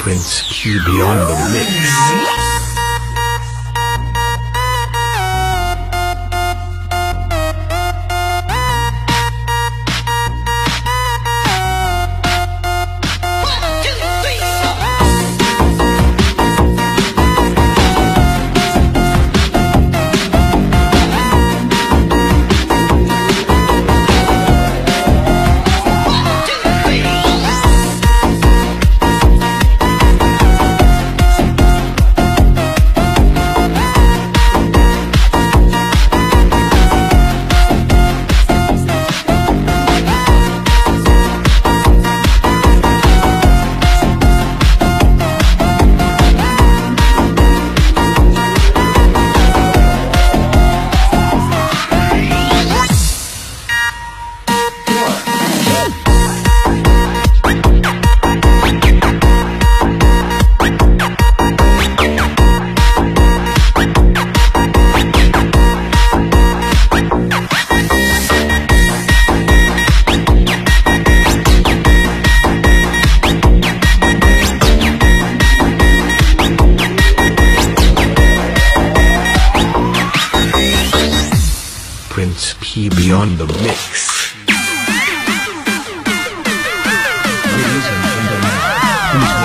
Prince QB on the mix. Prince QB on the mix. Ladies and gentlemen, please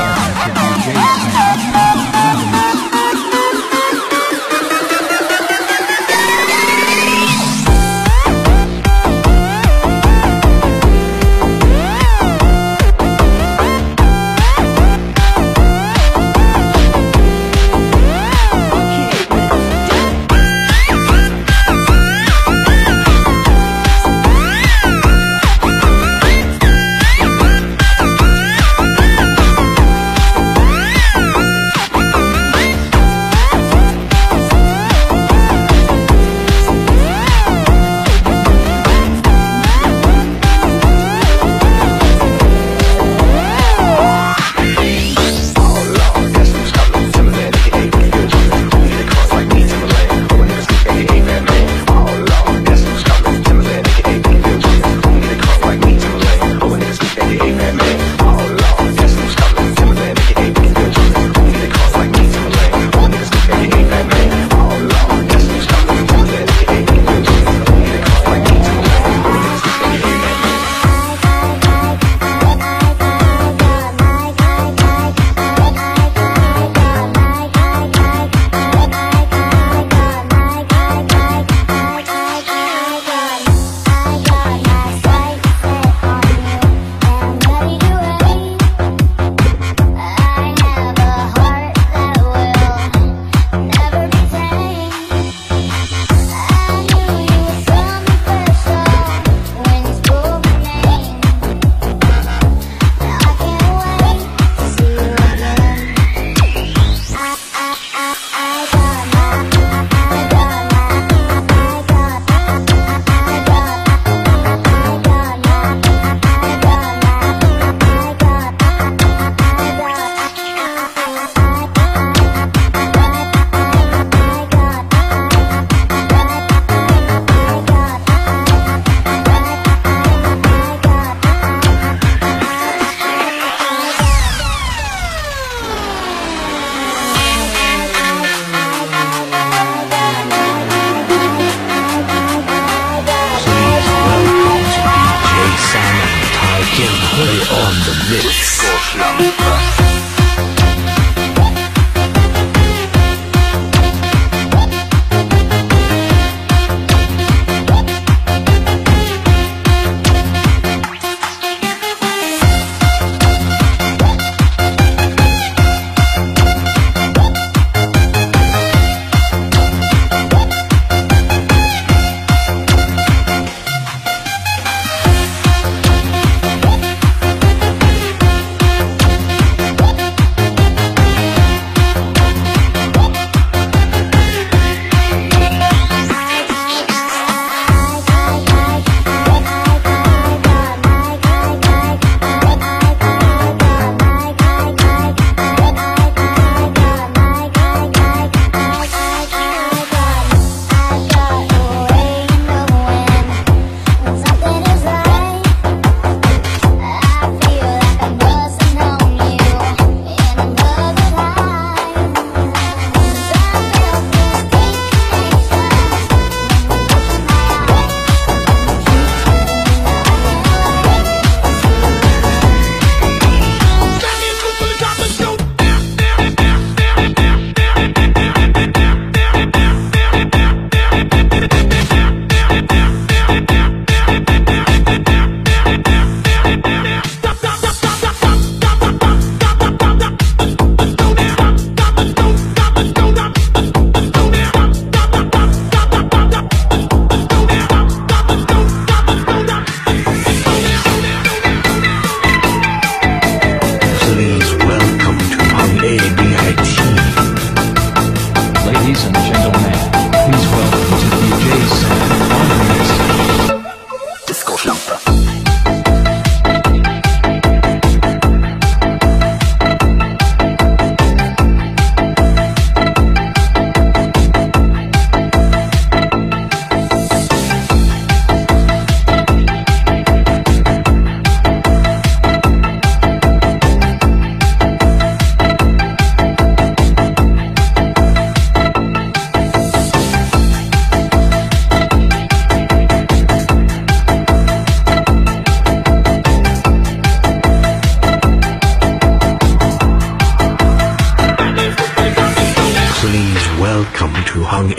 on the mix.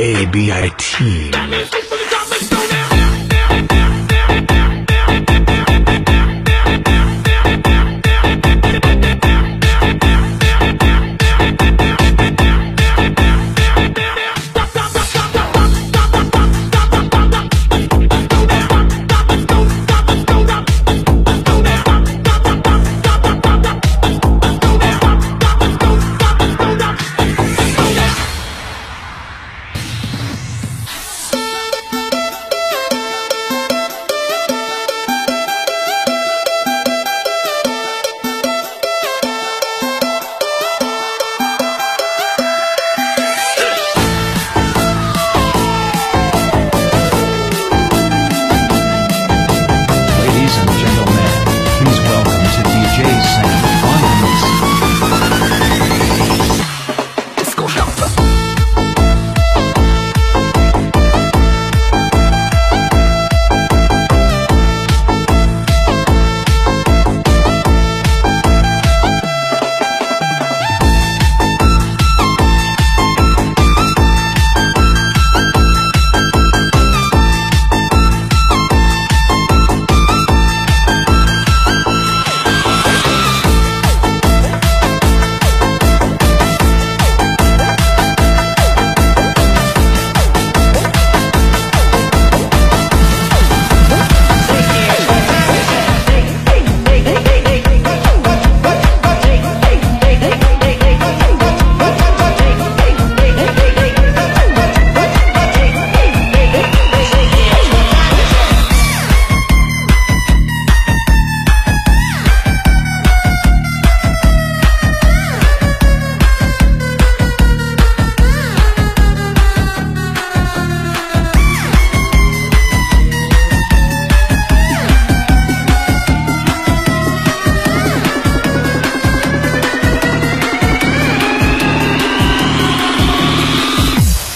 ABIT.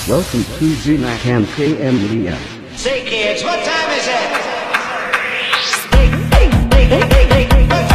Welcome to ZNICAM KM Leo. Say kids, what time is it?